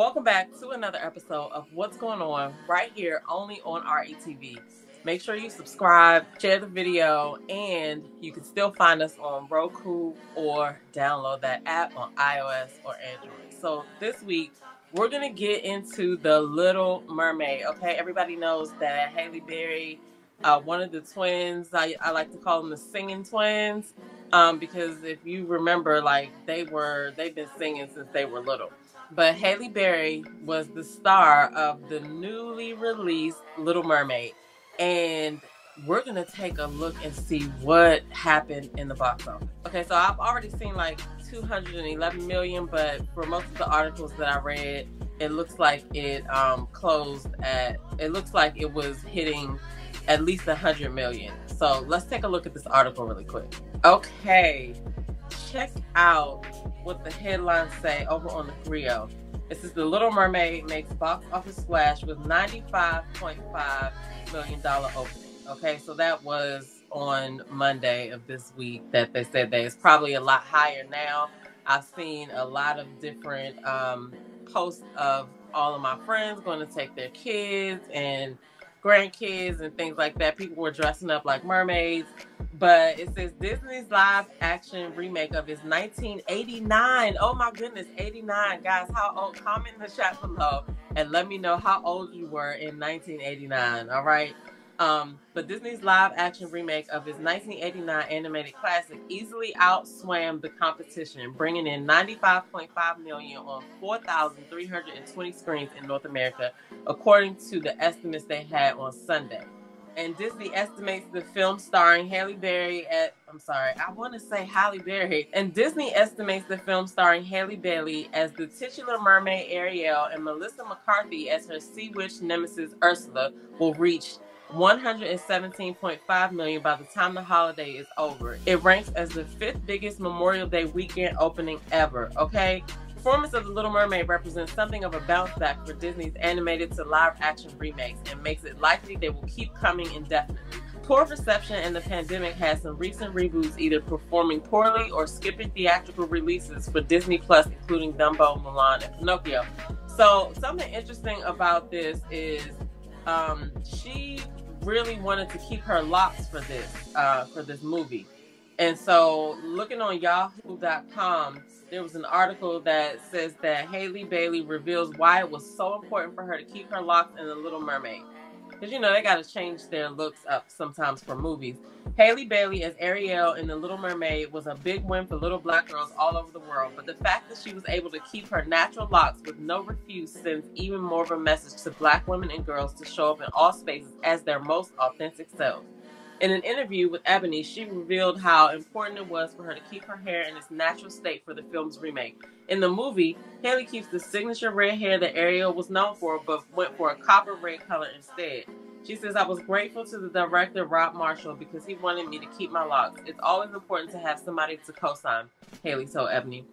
Welcome back to another episode of What's Going On right here only on RETV. Make sure you subscribe, share the video, and you can still find us on Roku or download that app on iOS or Android. So this week, we're going to get into The Little Mermaid. Okay, everybody knows that Halle Berry, one of the twins, I like to call them the singing twins, because if you remember, like they've been singing since they were little. But Halle Berry was the star of the newly released Little Mermaid. And we're going to take a look and see what happened in the box office. Okay, so I've already seen like 211 million, but for most of the articles that I read, it looks like it it looks like it was hitting at least 100 million. So let's take a look at this article really quick. Okay, check out what the headlines say over on the Grio. This is The Little Mermaid makes box office splash with $95.5 million opening. Okay, so that was on Monday of this week that they said that. It's probably a lot higher now. I've seen a lot of different posts of all of my friends going to take their kids and grandkids and things like that. People were dressing up like mermaids. But it says Disney's live action remake of its 1989. Oh my goodness, 89. Guys, how old? Comment in the chat below and let me know how old you were in 1989, all right? But Disney's live action remake of its 1989 animated classic easily outswam the competition, bringing in $95.5 million on 4,320 screens in North America, according to the estimates they had on Sunday. And Disney estimates the film starring Halle Berry. And Disney estimates the film starring Halle Bailey as the titular mermaid Ariel and Melissa McCarthy as her sea witch nemesis Ursula will reach $117.5 million by the time the holiday is over. It ranks as the 5th biggest Memorial Day weekend opening ever, okay? The performance of The Little Mermaid represents something of a bounce back for Disney's animated to live action remakes and makes it likely they will keep coming indefinitely. Poor reception and the pandemic has some recent reboots either performing poorly or skipping theatrical releases for Disney Plus, including Dumbo, Mulan, and Pinocchio. So something interesting about this is she really wanted to keep her locks for this movie. And so looking on Yahoo.com, there was an article that says that Halle Bailey reveals why it was so important for her to keep her locks in The Little Mermaid. Because, you know, they got to change their looks up sometimes for movies. Halle Bailey as Ariel in The Little Mermaid was a big win for little black girls all over the world. But the fact that she was able to keep her natural locks with no refuse sends even more of a message to black women and girls to show up in all spaces as their most authentic selves. In an interview with Ebony, she revealed how important it was for her to keep her hair in its natural state for the film's remake. In the movie, Halle keeps the signature red hair that Ariel was known for, but went for a copper red color instead. She says, I was grateful to the director, Rob Marshall, because he wanted me to keep my locks. It's always important to have somebody to co-sign, Halle told Ebony.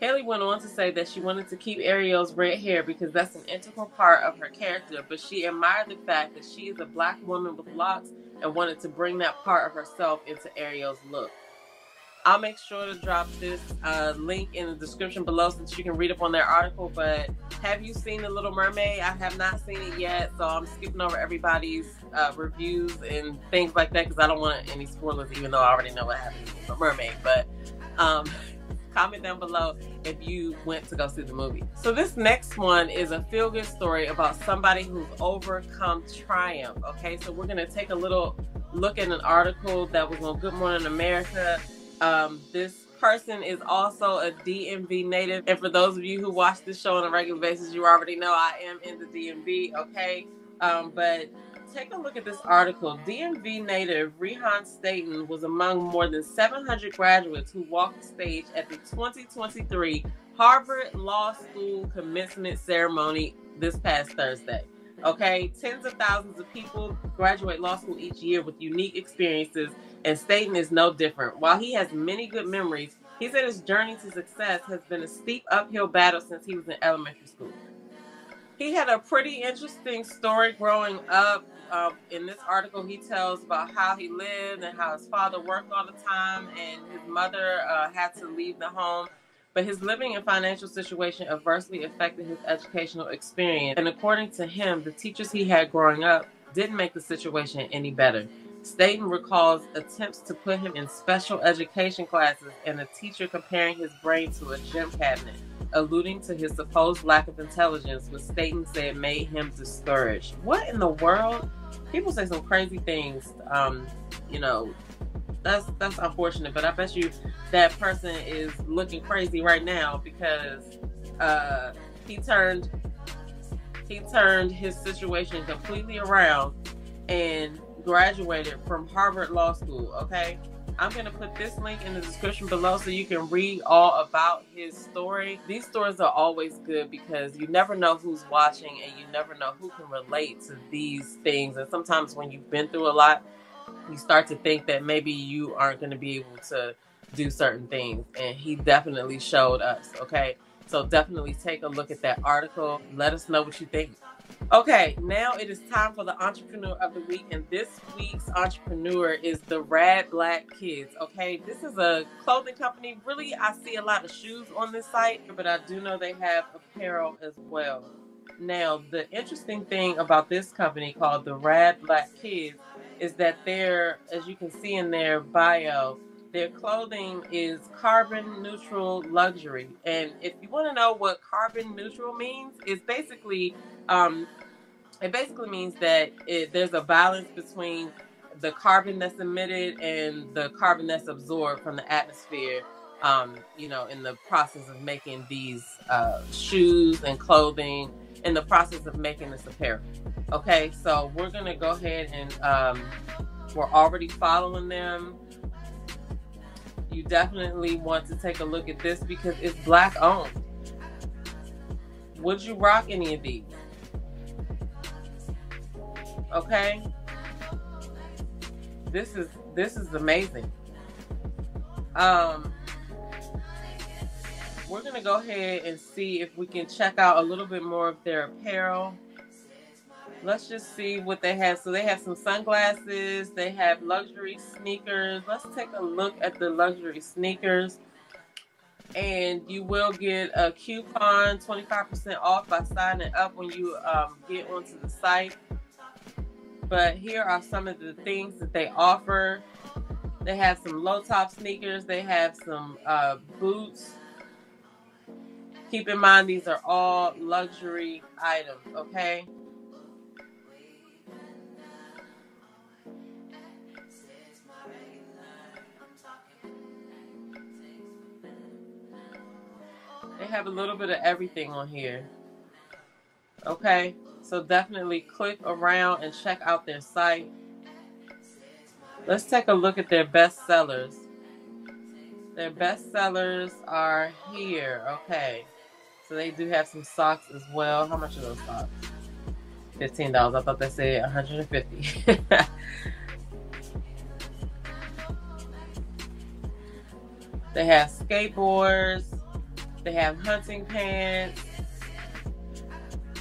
Halle went on to say that she wanted to keep Ariel's red hair because that's an integral part of her character, but she admired the fact that she is a black woman with locks and wanted to bring that part of herself into Ariel's look. I'll make sure to drop this link in the description below so that you can read up on their article, but have you seen The Little Mermaid? I have not seen it yet, so I'm skipping over everybody's reviews and things like that because I don't want any spoilers, even though I already know what happened in The Mermaid, but comment down below if you went to go see the movie. So this next one is a feel-good story about somebody who's overcome triumph, okay? So we're gonna take a little look at an article that was on Good Morning America. This person is also a DMV native. And for those of you who watch this show on a regular basis, you already know I am in the DMV, okay? But take a look at this article. DMV native Rehan Staten was among more than 700 graduates who walked the stage at the 2023 Harvard Law School commencement ceremony this past Thursday. Okay, tens of thousands of people graduate law school each year with unique experiences, and Staten is no different. While he has many good memories, he said his journey to success has been a steep uphill battle since he was in elementary school. He had a pretty interesting story growing up. In this article, he tells about how he lived and how his father worked all the time and his mother had to leave the home but his living and financial situation adversely affected his educational experience, and according to him, the teachers he had growing up didn't make the situation any better. Staten recalls attempts to put him in special education classes and a teacher comparing his brain to a gym cabinet, alluding to his supposed lack of intelligence, which Staten said made him discouraged. What in the world? People say some crazy things, you know, that's unfortunate, but I bet you that person is looking crazy right now because he turned his situation completely around and graduated from Harvard Law School, okay? I'm gonna put this link in the description below so you can read all about his story. These stories are always good because you never know who's watching and you never know who can relate to these things. And sometimes when you've been through a lot, you start to think that maybe you aren't gonna be able to do certain things. And he definitely showed us, okay? So definitely take a look at that article. Let us know what you think. Okay, now it is time for the Entrepreneur of the Week, and this week's entrepreneur is the Rad Black Kids, okay? This is a clothing company. Really, I see a lot of shoes on this site, but I do know they have apparel as well. Now, the interesting thing about this company called the Rad Black Kids is that they're, as you can see in their bio, their clothing is carbon neutral luxury. And if you want to know what carbon neutral means, it's basically, it basically means that there's a balance between the carbon that's emitted and the carbon that's absorbed from the atmosphere, you know, in the process of making these shoes and clothing, in the process of making this apparel. Okay, so we're going to go ahead and we're already following them. You definitely want to take a look at this because it's black owned. Would you rock any of these? Okay. This is amazing. We're gonna go ahead and see if we can check out a little bit more of their apparel. Let's just see what they have. So they have some sunglasses. They have luxury sneakers. Let's take a look at the luxury sneakers. And you will get a coupon, 25% off by signing up when you get onto the site. But here are some of the things that they offer. They have some low-top sneakers. They have some boots. Keep in mind, these are all luxury items, okay? They have a little bit of everything on here. Okay, so definitely click around and check out their site. Let's take a look at their best sellers. Their best sellers are here. Okay, so they do have some socks as well. How much are those socks? $15. I thought they said $150. They have skateboards. They have hunting pants.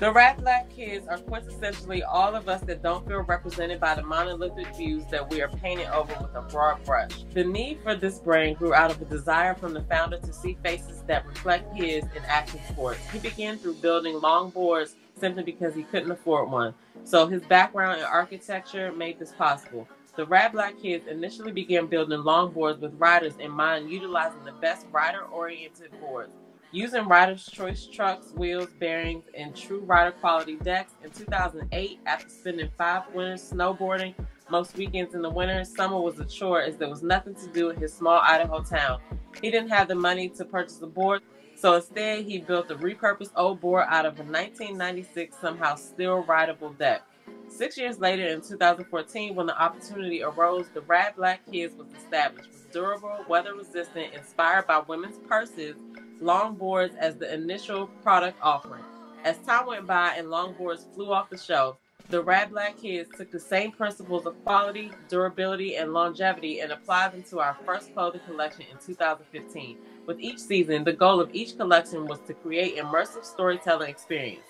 The Rad Black Kids are quintessentially all of us that don't feel represented by the monolithic views that we are painted over with a broad brush. The need for this brand grew out of a desire from the founder to see faces that reflect his in action sports. He began through building long boards simply because he couldn't afford one. So his background in architecture made this possible. The Rad Black Kids initially began building longboards with riders in mind, utilizing the best rider-oriented boards. Using Rider's Choice trucks, wheels, bearings, and true rider quality decks, in 2008, after spending 5 winters snowboarding, most weekends in the winter, summer was a chore as there was nothing to do in his small Idaho town. He didn't have the money to purchase a board, so instead he built a repurposed old board out of a 1996 somehow still rideable deck. 6 years later, in 2014, when the opportunity arose, the Rad Black Kids was established. With durable, weather-resistant, inspired by women's purses, longboards as the initial product offering. As time went by and longboards flew off the shelf, the Rad Black Kids took the same principles of quality, durability, and longevity and applied them to our first clothing collection in 2015. With each season, the goal of each collection was to create immersive storytelling experience.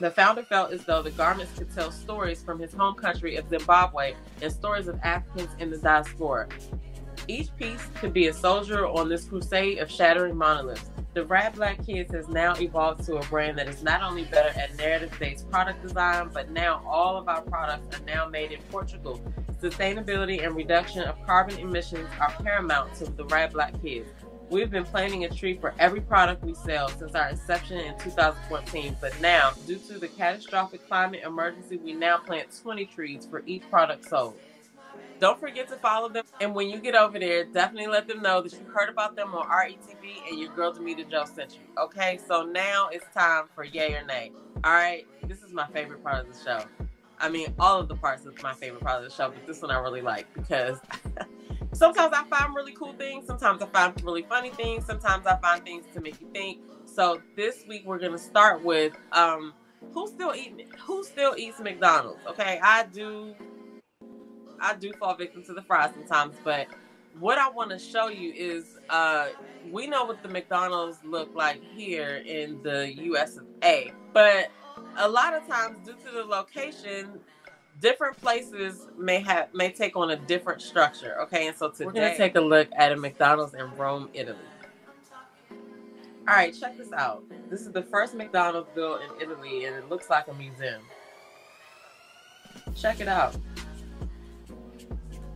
The founder felt as though the garments could tell stories from his home country of Zimbabwe and stories of Africans in the diaspora. Each piece could be a soldier on this crusade of shattering monoliths. The Rad Black Kids has now evolved to a brand that is not only better at narrative-based product design, but now all of our products are now made in Portugal. Sustainability and reduction of carbon emissions are paramount to the Rad Black Kids. We've been planting a tree for every product we sell since our inception in 2014, but now, due to the catastrophic climate emergency, we now plant 20 trees for each product sold. Don't forget to follow them, and when you get over there, definitely let them know that you heard about them on RETV and your girl Damita Jo sent you. Okay, so now it's time for yay or nay. All right, this is my favorite part of the show. I mean, all of the parts is my favorite part of the show, but this one I really like because sometimes I find really cool things, sometimes I find really funny things, sometimes I find things to make you think. So this week we're gonna start with who still eats McDonald's? Okay, I do fall victim to the fries sometimes, but what I want to show you is we know what the McDonald's look like here in the US of A, but a lot of times due to the location, different places may take on a different structure, okay? And so today we're going to take a look at a McDonald's in Rome, Italy. All right, check this out. This is the first McDonald's built in Italy, and it looks like a museum. Check it out.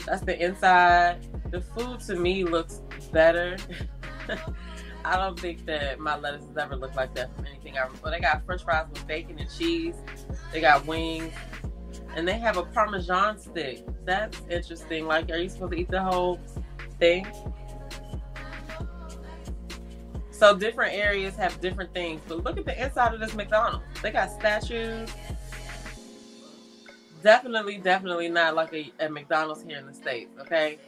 That's the inside. The food to me looks better. I don't think that my lettuce has ever looked like that from anything I remember. They got french fries with bacon and cheese. They got wings. And they have a Parmesan stick. That's interesting. Like, are you supposed to eat the whole thing? So different areas have different things. But look at the inside of this McDonald's. They got statues. Definitely, definitely not like a McDonald's here in the States, okay?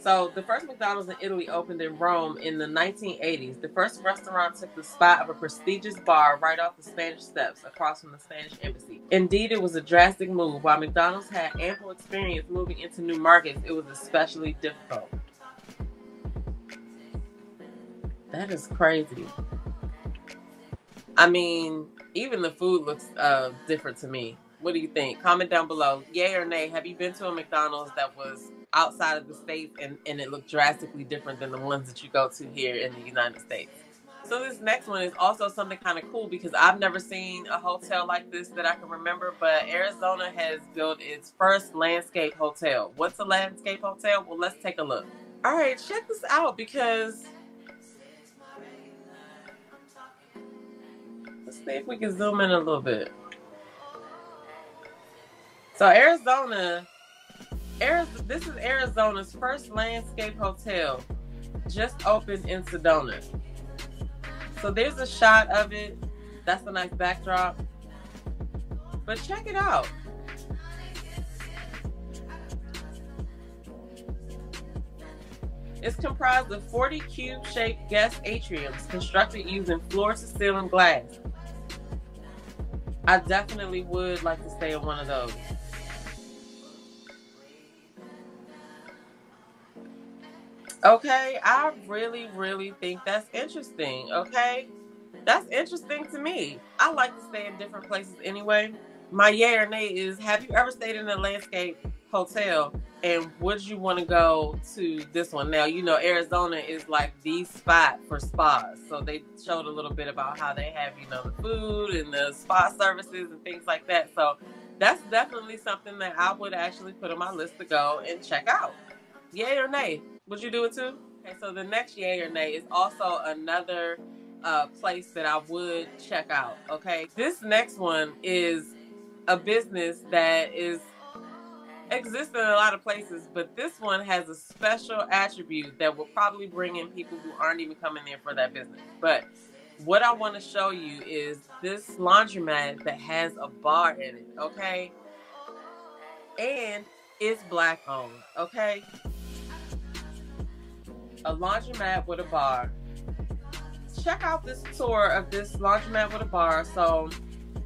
So the first McDonald's in Italy opened in Rome in the 1980s. The first restaurant took the spot of a prestigious bar right off the Spanish steps across from the Spanish embassy. Indeed, it was a drastic move. While McDonald's had ample experience moving into new markets, it was especially difficult. That is crazy. I mean, even the food looks different to me. What do you think? Comment down below. Yay or nay, have you been to a McDonald's that was outside of the States and it looked drastically different than the ones that you go to here in the United States? So this next one is also something kind of cool because I've never seen a hotel like this that I can remember, but Arizona has built its first landscape hotel. What's a landscape hotel? Well, let's take a look. All right, check this out because let's see if we can zoom in a little bit. So this is Arizona's first landscape hotel, just opened in Sedona. So there's a shot of it. That's a nice backdrop. But check it out. It's comprised of 40 cube-shaped guest atriums constructed using floor-to-ceiling glass. I definitely would like to stay in one of those. Okay, I really, really think that's interesting, okay? That's interesting to me. I like to stay in different places anyway. My yay or nay is, have you ever stayed in a landscape hotel and would you want to go to this one? Now, you know, Arizona is like the spot for spas. So they showed a little bit about how they have, you know, the food and the spa services and things like that. So that's definitely something that I would actually put on my list to go and check out. Yay or nay? Would you do it too? Okay, so the next yay or nay is also another place that I would check out, okay? This next one is a business that exists in a lot of places, but this one has a special attribute that will probably bring in people who aren't even coming there for that business. But what I want to show you is this laundromat that has a bar in it, okay? And it's Black owned, okay? A laundromat with a bar. Check out this tour of this laundromat with a bar. So,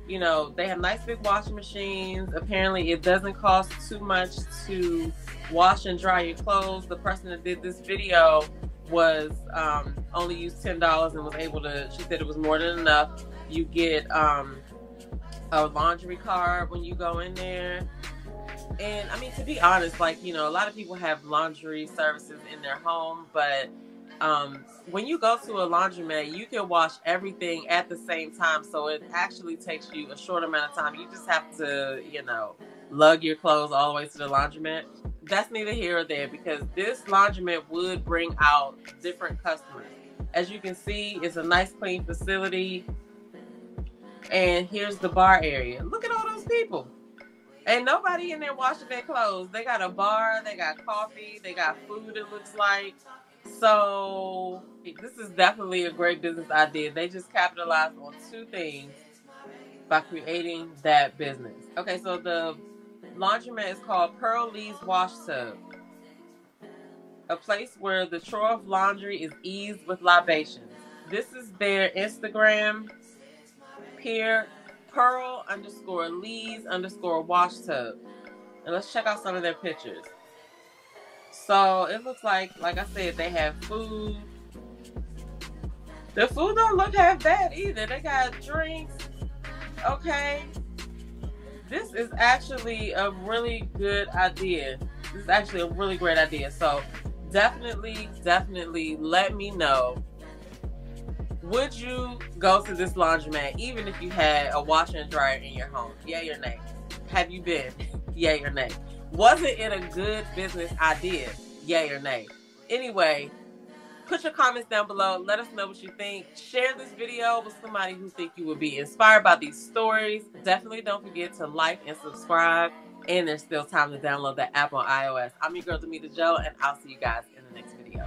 you know, they have nice big washing machines. Apparently, it doesn't cost too much to wash and dry your clothes. The person that did this video was only used $10 and was able to, she said it was more than enough. You get a laundry card when you go in there. And I mean, to be honest, like, you know, a lot of people have laundry services in their home, but when you go to a laundromat, you can wash everything at the same time. So it actually takes you a short amount of time. You just have to, you know, lug your clothes all the way to the laundromat. That's neither here or there, because this laundromat would bring out different customers. As you can see, it's a nice clean facility. And here's the bar area. Look at all those people. Ain't nobody in there washing their clothes. They got a bar, they got coffee, they got food, it looks like. So this is definitely a great business idea. They just capitalized on two things by creating that business. Okay, so the laundromat is called Pearl Lee's Wash Tub, a place where the chore of laundry is eased with libations. This is their Instagram, Pearl_Lee's_wash tub. And let's check out some of their pictures. So it looks like I said, they have food. The food don't look half bad either. They got drinks. Okay. This is actually a really good idea. This is actually a really great idea. So definitely, definitely let me know. Would you go to this laundromat even if you had a washer and dryer in your home? Yay or nay? Have you been? Yay or nay? Wasn't it a good business idea? Yay or nay? Anyway, put your comments down below. Let us know what you think. Share this video with somebody who thinks you will be inspired by these stories. Definitely don't forget to like and subscribe. And there's still time to download the app on iOS. I'm your girl, Damita Jo, and I'll see you guys in the next video.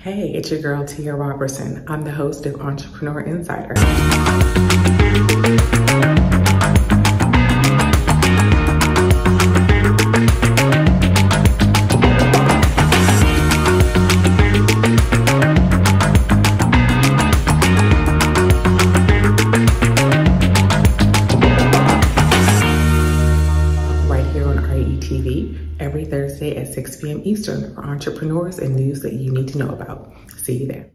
Hey, it's your girl, Tia Robertson. I'm the host of Entrepreneur Insider. At 6 p.m. Eastern for entrepreneurs and news that you need to know about. See you there.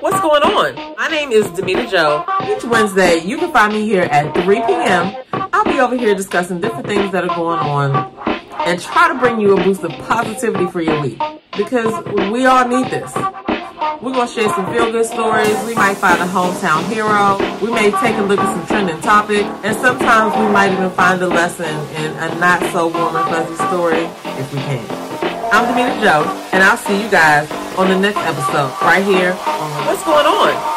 What's going on? My name is Damita Jo. Each Wednesday, you can find me here at 3 p.m. I'll be over here discussing different things that are going on and try to bring you a boost of positivity for your week, because we all need this. We're going to share some feel-good stories. We might find a hometown hero. We may take a look at some trending topics, and sometimes we might even find a lesson in a not-so-warm and fuzzy story if we can. I'm Damita Jo, and I'll see you guys on the next episode right here on What's Going On?